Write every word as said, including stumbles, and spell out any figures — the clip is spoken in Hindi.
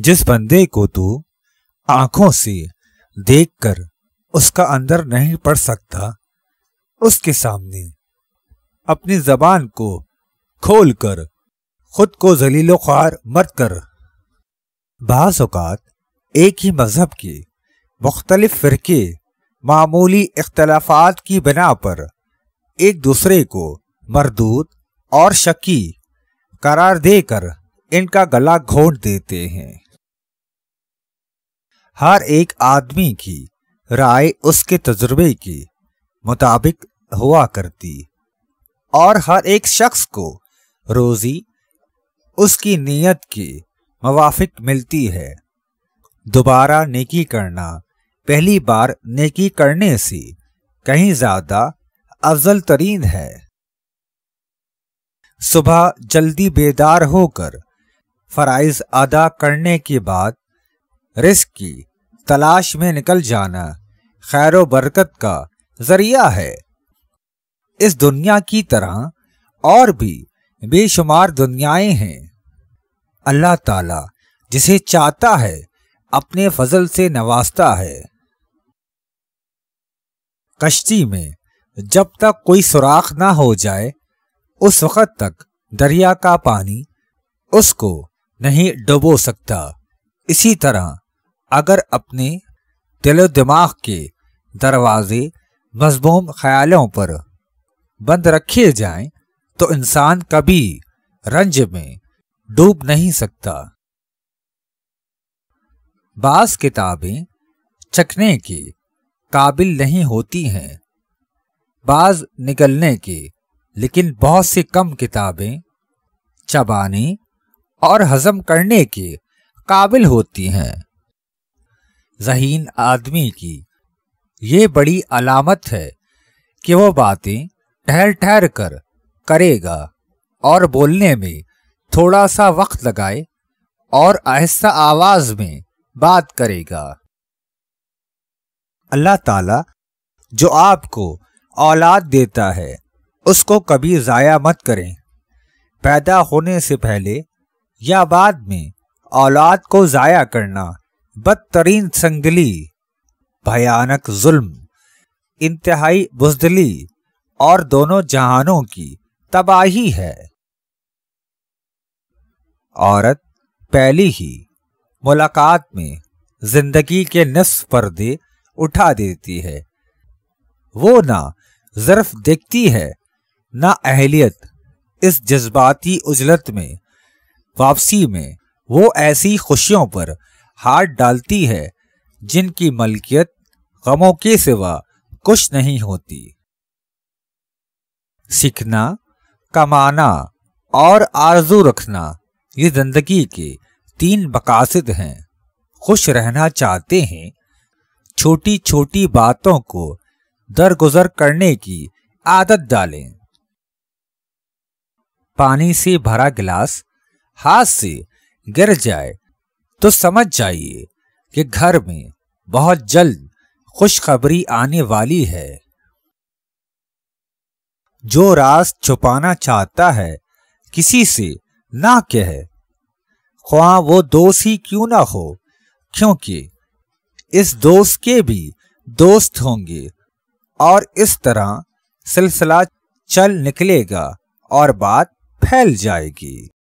जिस बंदे को तू आंखों से देखकर उसका अंदर नहीं पढ़ सकता, उसके सामने अपनी जबान को खोलकर खुद को जलीलो ख्वार मत कर। बाज़ औक़ात एक ही मजहब के मुख्तलिफ फ़िरके मामूली इख्तलाफात की बिना पर एक दूसरे को मरदूद और शकी करार देकर इनका गला घोंट देते हैं। हर एक आदमी की राय उसके तजुर्बे के मुताबिक हुआ करती और हर एक शख्स को रोज़ी उसकी नीयत के मुवाफिक मिलती है। दोबारा नेकी करना पहली बार नेकी करने से कहीं ज्यादा अफजल तरीन है। सुबह जल्दी बेदार होकर फराइज अदा करने के बाद रिस्क की तलाश में निकल जाना खैर व बरकत का जरिया है। इस दुनिया की तरह और भी बेशुमार दुनियाएं हैं। अल्लाह ताला जिसे चाहता है अपने फजल से नवाजता है। कश्ती में जब तक कोई सुराख ना हो जाए उस वक़्त तक दरिया का पानी उसको नहीं डुबो सकता। इसी तरह अगर अपने दिलो दिमाग के दरवाजे मज़मूम ख्यालों पर बंद रखे जाएं तो इंसान कभी रंज में डूब नहीं सकता। बास किताबें चखने के काबिल नहीं होती हैं, बाज निकलने के, लेकिन बहुत सी कम किताबें चबाने और हजम करने के काबिल होती हैं। ज़हीन आदमी की ये बड़ी अलामत है कि वो बातें ठहर ठहर कर करेगा और बोलने में थोड़ा सा वक्त लगाए और आहिस्ता आवाज़ में बात करेगा। अल्लाह ताला जो आपको औलाद देता है उसको कभी ज़ाया मत करें। पैदा होने से पहले या बाद में औलाद को ज़ाया करना बदतरीन संगदली, भयानक जुल्म, इंतहाई बुज़दिली और दोनों जहानों की तबाही है। औरत पहली ही मुलाकात में जिंदगी के निस्फ पर्दे उठा देती है। वो ना ज़र्फ देखती है ना अहलियत। इस जज्बाती उजलत में वापसी में वो ऐसी खुशियों पर हाथ डालती है जिनकी मलकियत गमों के सिवा कुछ नहीं होती। सीखना, कमाना और आरजू रखना ये जिंदगी के तीन मकासद हैं। खुश रहना चाहते हैं, छोटी छोटी बातों को दरगुजर करने की आदत डालें। पानी से भरा गिलास हाथ से गिर जाए तो समझ जाइए कि घर में बहुत जल्द खुशखबरी आने वाली है। जो राज छुपाना चाहता है किसी से ना कहे, ख्वाह वो दोस्त ही क्यों ना हो, क्योंकि इस दोस्त के भी दोस्त होंगे और इस तरह सिलसिला चल निकलेगा और बात फैल जाएगी।